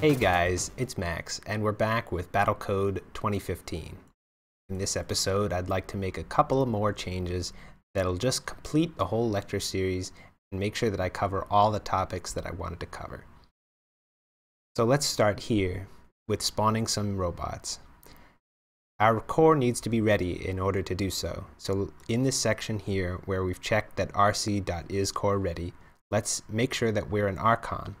Hey guys, it's Max, and we're back with Battlecode 2015. In this episode, I'd like to make a couple of more changes that'll just complete the whole lecture series and make sure that I cover all the topics that I wanted to cover. So let's start here with spawning some robots. Our core needs to be ready in order to do so. So in this section here, where we've checked that rc.isCoreReady, let's make sure that we're an Archon.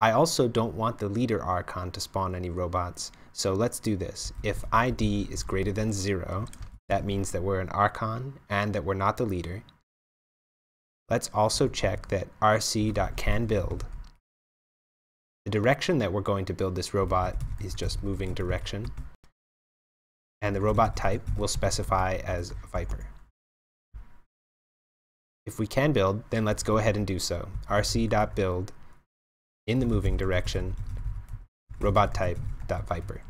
I also don't want the leader Archon to spawn any robots, so let's do this. If ID is greater than 0, that means that we're an Archon and that we're not the leader. Let's also check that rc.canBuild. The direction that we're going to build this robot is just moving direction, and the robot type we'll specify as viper. If we can build, then let's go ahead and do so. rc.build in the moving direction, robot type .viper.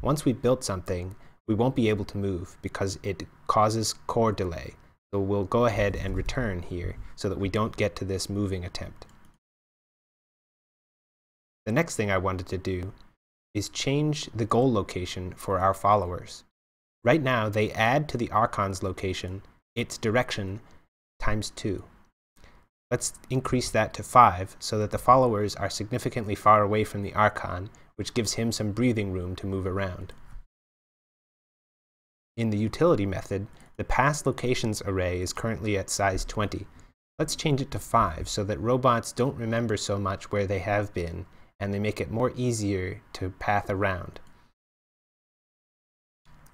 Once we've built something, we won't be able to move because it causes core delay. So we'll go ahead and return here so that we don't get to this moving attempt. The next thing I wanted to do is change the goal location for our followers. Right now, they add to the Archon's location its direction times 2. Let's increase that to 5 so that the followers are significantly far away from the Archon, which gives him some breathing room to move around. In the utility method, the past locations array is currently at size 20. Let's change it to 5 so that robots don't remember so much where they have been, and they make it more easier to path around.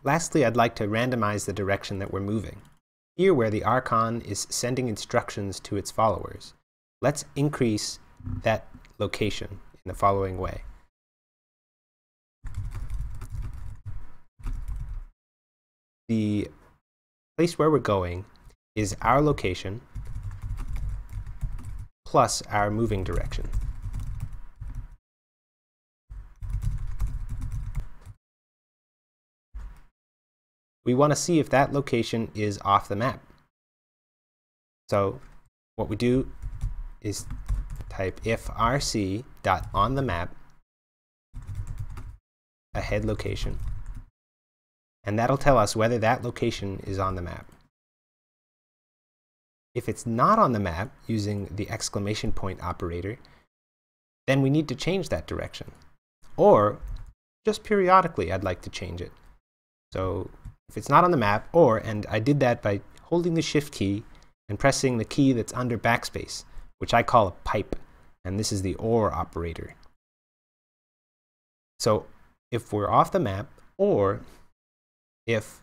Lastly, I'd like to randomize the direction that we're moving. Here, where the Archon is sending instructions to its followers, let's increase that location in the following way. The place where we're going is our location plus our moving direction. We want to see if that location is off the map. So what we do is type if rc.onTheMap ahead location, and that'll tell us whether that location is on the map. If it's not on the map using the exclamation point operator, then we need to change that direction. Or just periodically I'd like to change it. So if it's not on the map, and I did that by holding the shift key and pressing the key that's under backspace, which I call a pipe, and this is the OR operator. So if we're off the map, or if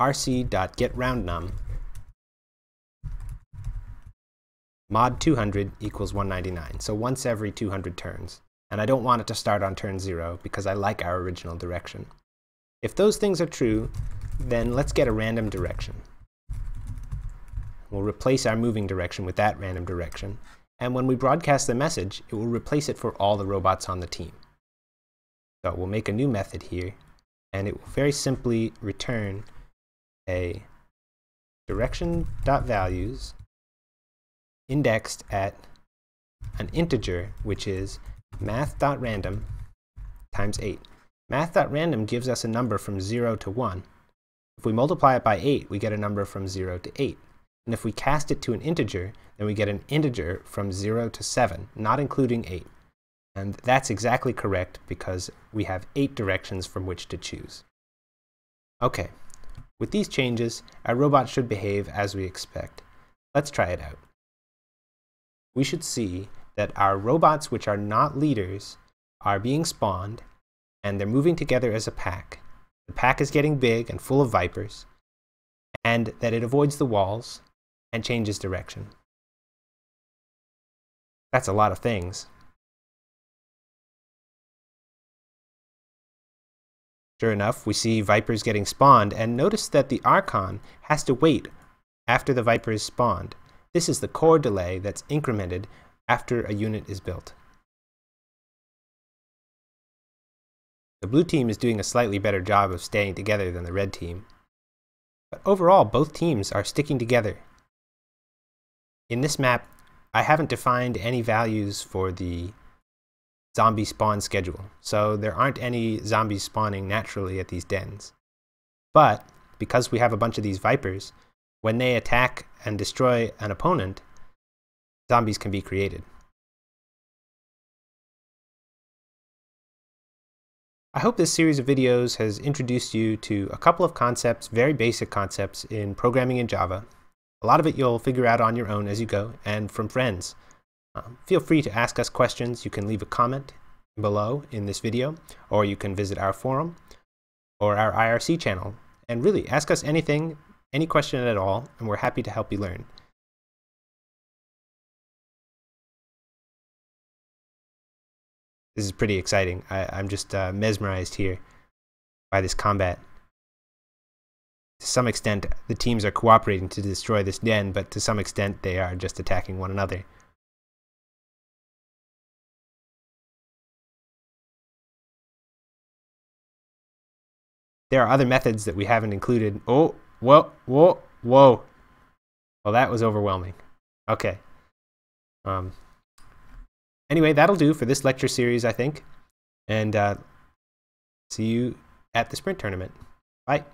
rc.getRoundNum mod 200 equals 199, so once every 200 turns. And I don't want it to start on turn 0 because I like our original direction. If those things are true, then let's get a random direction. We'll replace our moving direction with that random direction, and when we broadcast the message, it will replace it for all the robots on the team. So we'll make a new method here, and it will very simply return a direction.values indexed at an integer, which is math.random times 8. Math.random gives us a number from 0 to 1. If we multiply it by 8, we get a number from 0 to 8. And if we cast it to an integer, then we get an integer from 0 to 7, not including 8. And that's exactly correct because we have 8 directions from which to choose. Okay, with these changes, our robot should behave as we expect. Let's try it out. We should see that our robots, which are not leaders, are being spawned, and they're moving together as a pack. The pack is getting big and full of vipers, and that it avoids the walls and changes direction. That's a lot of things. Sure enough, we see vipers getting spawned, and notice that the Archon has to wait after the viper is spawned. This is the core delay that's incremented after a unit is built. The blue team is doing a slightly better job of staying together than the red team, but overall both teams are sticking together. in this map, I haven't defined any values for the zombie spawn schedule, so there aren't any zombies spawning naturally at these dens. But because we have a bunch of these vipers, when they attack and destroy an opponent, zombies can be created. I hope this series of videos has introduced you to a couple of concepts, very basic concepts, in programming in Java. A lot of it you'll figure out on your own as you go, and from friends. Feel free to ask us questions. You can leave a comment below in this video, or you can visit our forum or our IRC channel, and really ask us anything, any question at all, and we're happy to help you learn. This is pretty exciting. I'm just mesmerized here by this combat. To some extent, the teams are cooperating to destroy this den, but to some extent, they are just attacking one another. There are other methods that we haven't included. Oh, whoa, whoa, whoa. Well, that was overwhelming. Okay. Anyway, that'll do for this lecture series, I think. And see you at the sprint tournament. Bye.